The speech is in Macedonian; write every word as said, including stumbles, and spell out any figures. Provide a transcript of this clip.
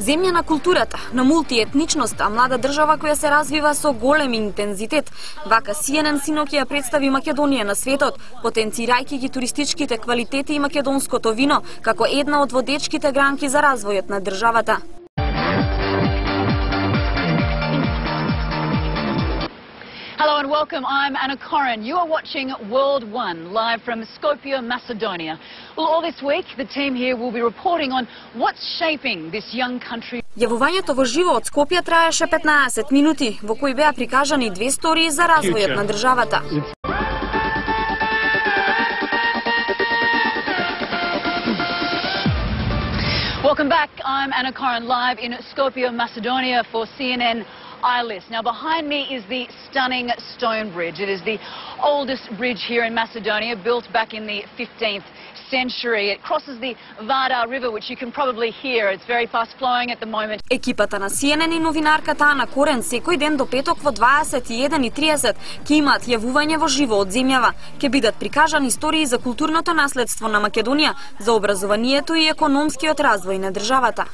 Земја на културата, на мултиетничноста, млада држава која се развива со голем интензитет. Вака Си Ен Ен синоќ ја представи Македонија на светот, потенцирајќи ги туристичките квалитети и македонското вино како една од водечките гранки за развојот на државата. Hello and welcome, I'm Ana Koren. You are watching World One, live from Skopje, Macedonia. Well, all this week, the team here will be reporting on what's shaping this young country. Јавувањето во живо од Скопје траеше петнаесет минути, во кои беа прикажани две истории за развојот на државата. Welcome back, I'm Ana Koren, live in Skopje, Macedonia for C N N. Now behind me is the stunning stone bridge. It is the oldest bridge here in Macedonia, built back in the fifteenth century. It crosses the Vardar River, which you can probably hear. It's very fast flowing at the moment. Екипата на Си Ен Ен и новинарката Ана Корен секој ден до петок во дваесет и еден и триесет ќе имаат јавување во живо од земјава. Ќе бидат прикажани истории за културното наследство на Македонија, за образованието и економскиот развој на државата.